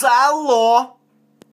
Saló.